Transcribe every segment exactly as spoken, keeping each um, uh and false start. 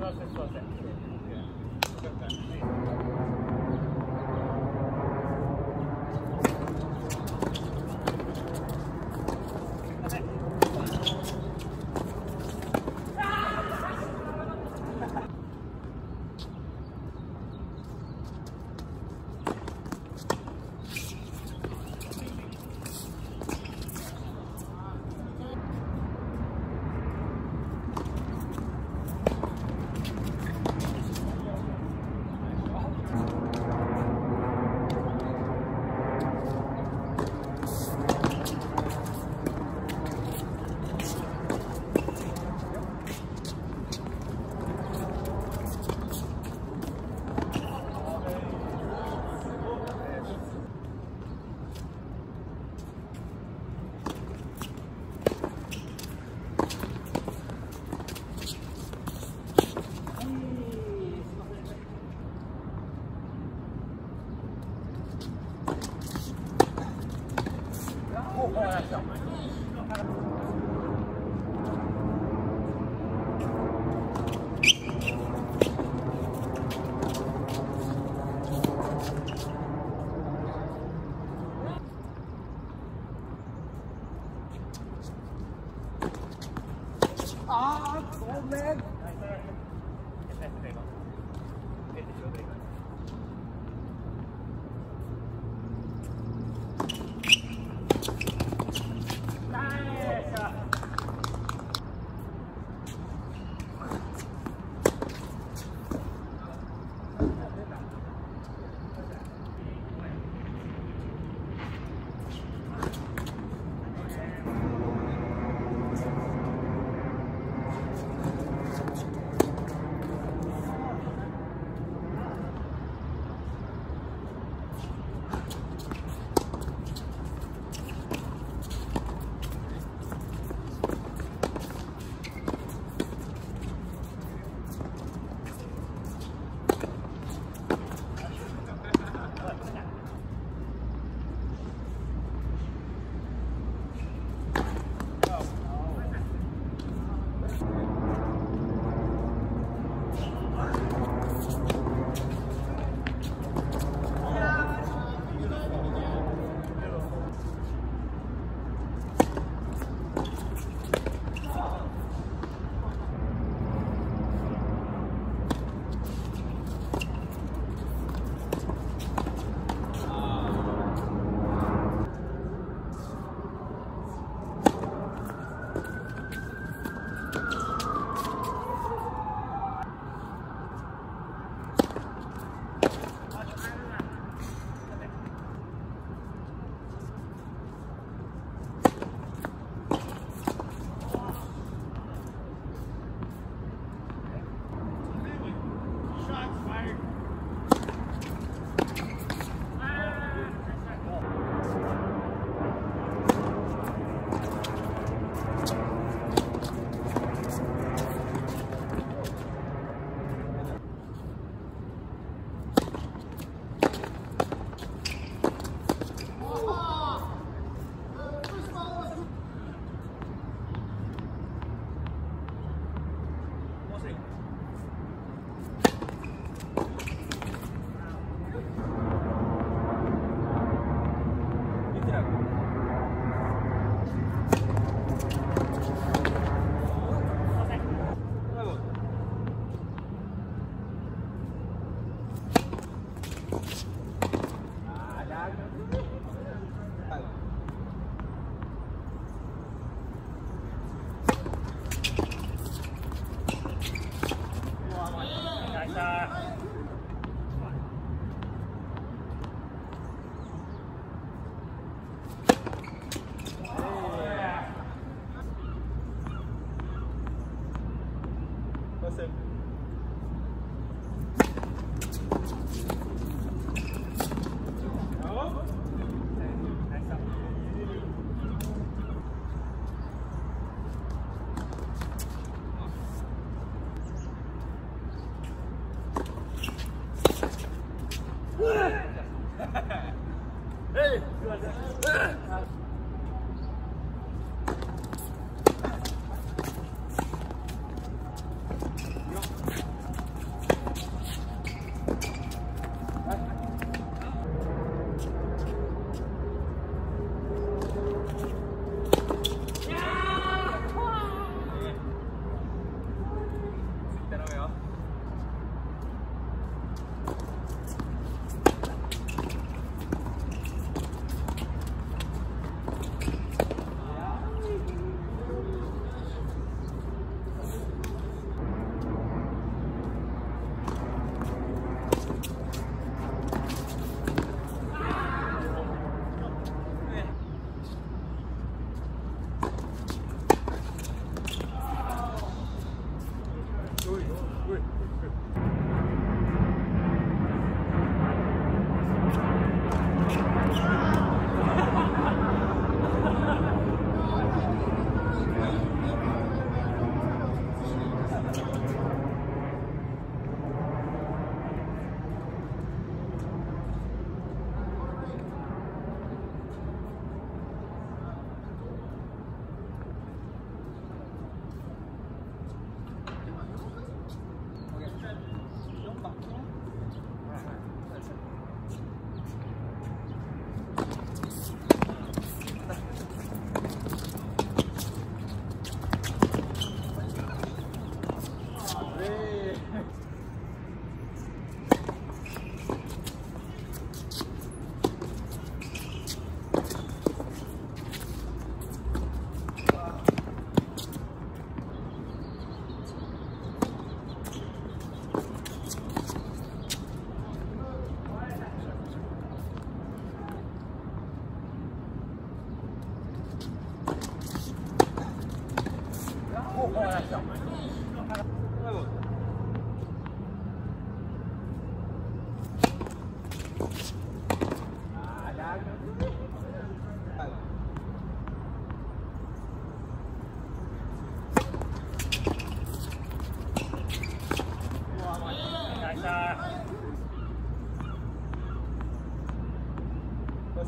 Go.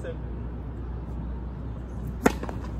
soon.